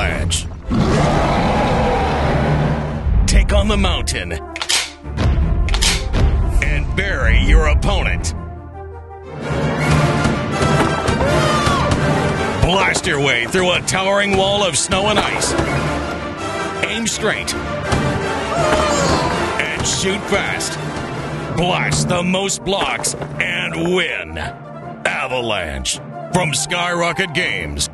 Avalanche. Take on the mountain and bury your opponent. Blast your way through a towering wall of snow and ice. Aim straight and shoot fast. Blast the most blocks and win. Avalanche from Skyrocket Games.